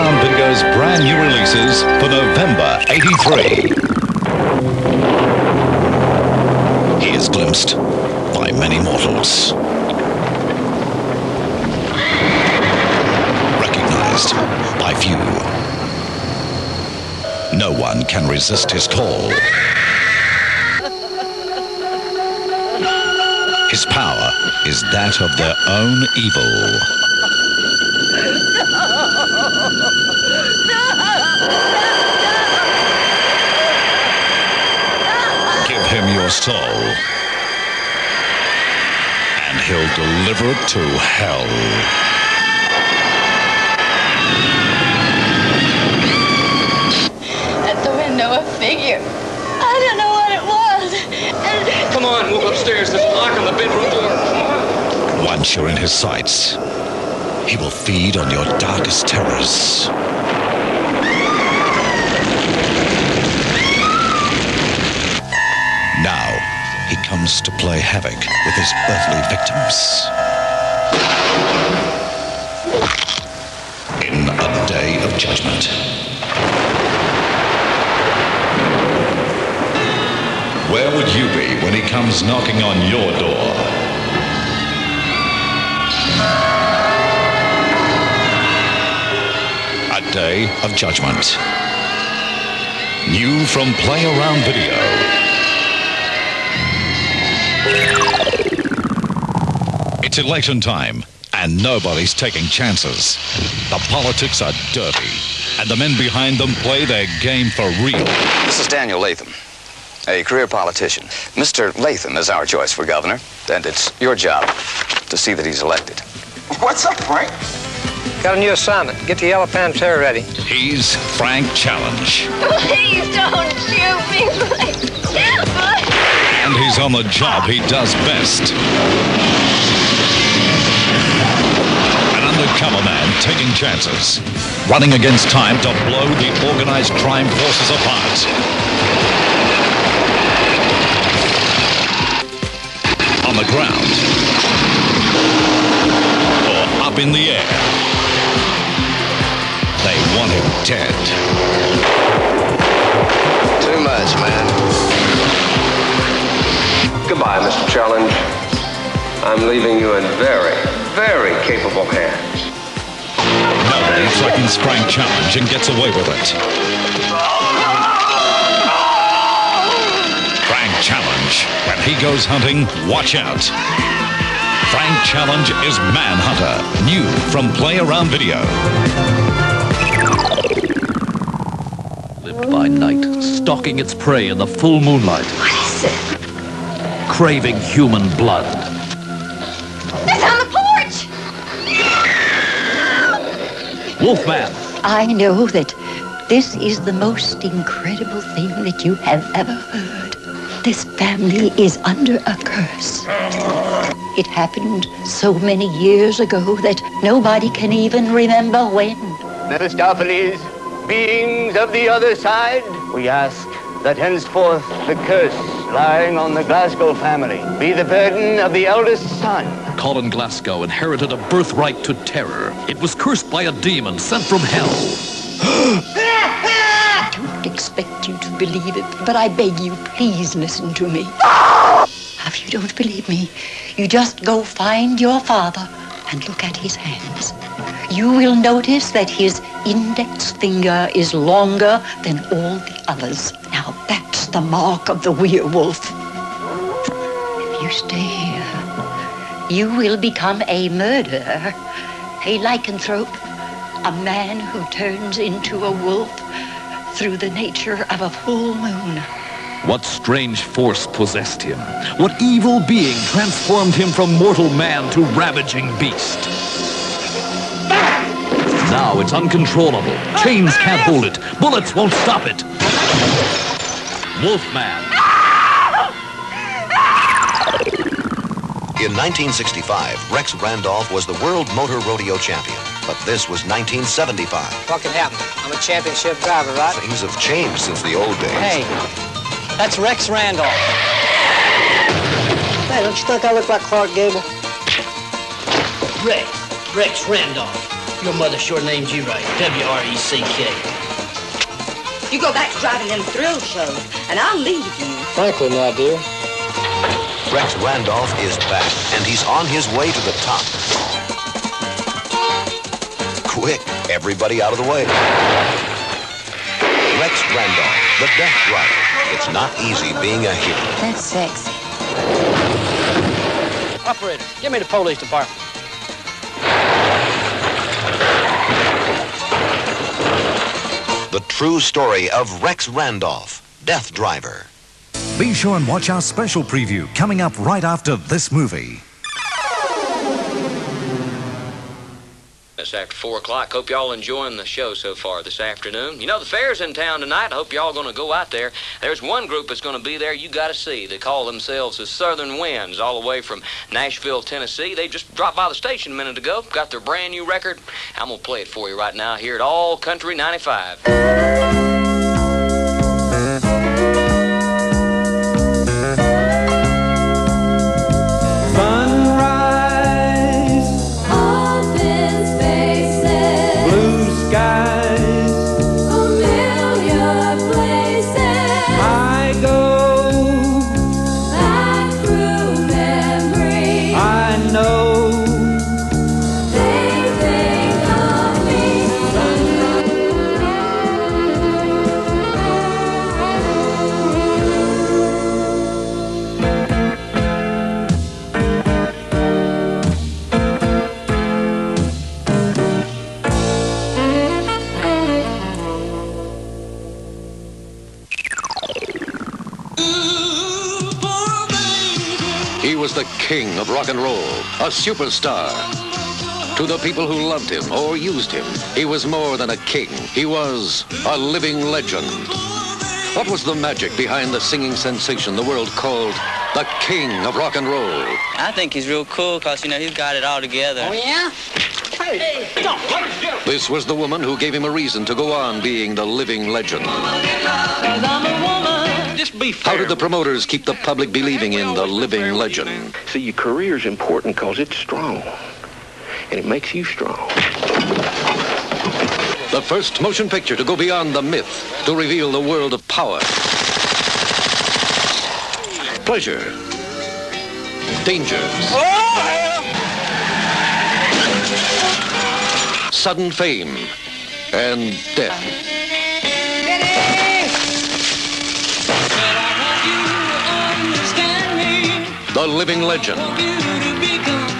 Playaround Video's brand new releases for November 83. He is glimpsed by many mortals. Recognized by few. No one can resist his call. His power is that of their own evil. Soul, and he'll deliver it to hell. At the window, a figure. I don't know what it was. Come on, we'll go upstairs. There's a lock on the bedroom door. Once you're in his sights, he will feed on your darkest terrors. Comes to play havoc with his earthly victims. In A Day of Judgment, where would you be when he comes knocking on your door? A Day of Judgment. New from Playaround Video. It's election time, and nobody's taking chances. The politics are dirty, and the men behind them play their game for real. This is Daniel Latham, a career politician. Mr. Latham is our choice for governor, and it's your job to see that he's elected. What's up, Frank? Got a new assignment. Get the yellow panther ready. He's Frank Challenge. Please don't shoot me, please. And he's on the job he does best. Undercover man taking chances, running against time to blow the organized crime forces apart. On the ground, or up in the air, they want him dead. Too much, man. Goodbye, Mr. Challenge. I'm leaving you in very capable hands. Nobody threatens Frank Challenge and gets away with it. Frank Challenge. When he goes hunting, watch out. Frank Challenge is Manhunter. New from Playaround Video. Lived by night, stalking its prey in the full moonlight. What is it? Craving human blood. Wolfman. I know that this is the most incredible thing that you have ever heard. This family is under a curse. It happened so many years ago that nobody can even remember when. Mephistopheles, beings of the other side, we ask that henceforth the curse lying on the Glasgow family be the burden of the eldest son. Colin Glasgow inherited a birthright to terror. It was cursed by a demon sent from hell. I don't expect you to believe it, but I beg you, please listen to me. If you don't believe me, you just go find your father and look at his hands. You will notice that his index finger is longer than all the others. Now, that's the mark of the werewolf. If you stay here, you will become a murderer, a lycanthrope, a man who turns into a wolf through the nature of a full moon. What strange force possessed him? What evil being transformed him from mortal man to ravaging beast? Now it's uncontrollable. Chains can't hold it. Bullets won't stop it. Wolfman. In 1965, Rex Randolph was the world motor rodeo champion, but this was 1975. What can happen? I'm a championship driver, right? Things have changed since the old days. Hey, that's Rex Randolph. Hey, don't you think I look like Clark Gable? Rex Randolph. Your mother sure named you right. W-R-E-C-K. You go back to driving them thrill shows, and I'll leave you. Frankly, my dear. Rex Randolph is back, and he's on his way to the top. Quick, everybody out of the way. Rex Randolph, the Death Driver. It's not easy being a hero. That's sexy. Operator, give me the police department. The true story of Rex Randolph, Death Driver. Be sure and watch our special preview coming up right after this movie. It's after 4 o'clock. Hope y'all enjoying the show so far this afternoon. You know, the fair's in town tonight. I hope y'all going to go out there. There's one group that's going to be there you got to see. They call themselves the Southern Winds, all the way from Nashville, Tennessee. They just dropped by the station a minute ago. Got their brand new record. I'm going to play it for you right now here at All Country 95. King of rock and roll, a superstar. To the people who loved him or used him, he was more than a king. He was a living legend. What was the magic behind the singing sensation the world called the King of Rock and Roll? I think he's real cool because, you know, he's got it all together. Oh, yeah? Hey, hey. This was the woman who gave him a reason to go on being the living legend. How did the promoters keep the public believing in the living legend? See, your career's important because it's strong, and it makes you strong. The first motion picture to go beyond the myth, to reveal the world of power, pleasure, dangers, sudden fame, and death. The Living Legend,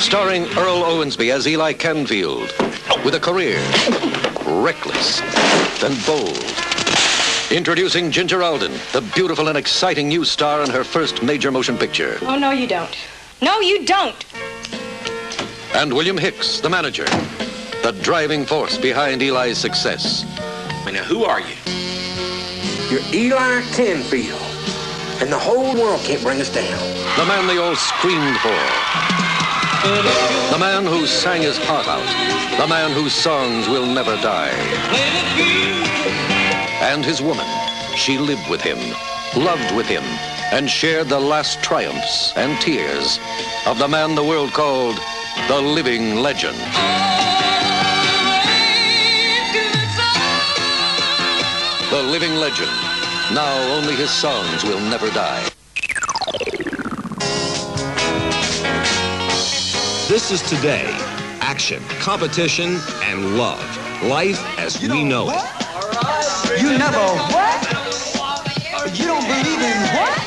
starring Earl Owensby as Eli Canfield, with a career reckless and bold. Introducing Ginger Alden, the beautiful and exciting new star in her first major motion picture. Oh, no, you don't. No, you don't. And William Hicks, the manager, the driving force behind Eli's success. Now, who are you? You're Eli Canfield. And the whole world can't bring us down. The man they all screamed for. The man who sang his heart out. The man whose songs will never die. And his woman. She lived with him, loved with him, and shared the last triumphs and tears of the man the world called the Living Legend. The Living Legend. Now only his songs will never die. This is today. Action, competition, and love. Life as we know it. You never what? You don't believe in what?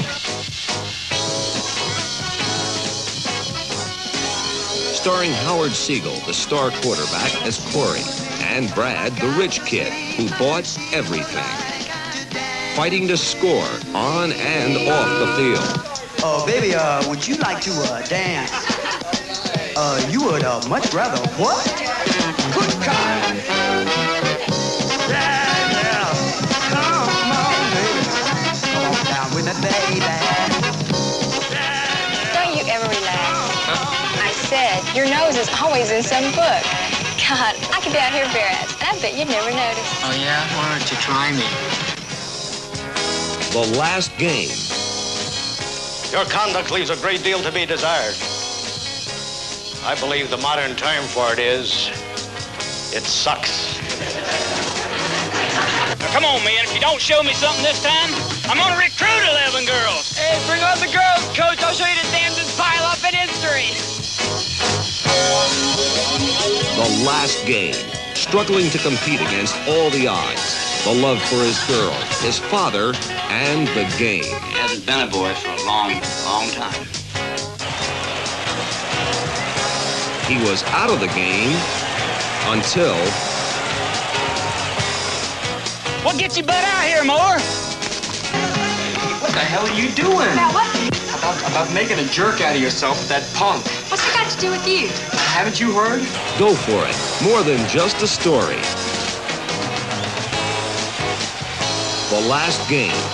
Starring Howard Siegel, the star quarterback, as Corey, and Brad, the rich kid, who bought everything. Fighting to score on and off the field. Oh, baby, would you like to dance? You would much rather what? Good God! Yeah, yeah. Come on, baby. Come on down with me, baby. Don't you ever relax? Huh? I said, your nose is always in some book. God, I could be out here bare-ass, and I bet you'd never notice. Oh, yeah? Why don't you try me? The Last Game. Your conduct leaves a great deal to be desired. I believe the modern term for it is It sucks. Now, come on, man. If you don't show me something this time, I'm going to recruit 11 girls. Hey, bring on the girls, Coach. I'll show you the damnedest pile up in history. The Last Game. Struggling to compete against all the odds. The love for his girl, his father, and the game. He hasn't been a boy for a long, long time. He was out of the game until... Well, get your butt out here, Moore! What the hell are you doing? About what? About making a jerk out of yourself with that punk. What's that got to do with you? Haven't you heard? Go for it. More than just a story. The Last Game.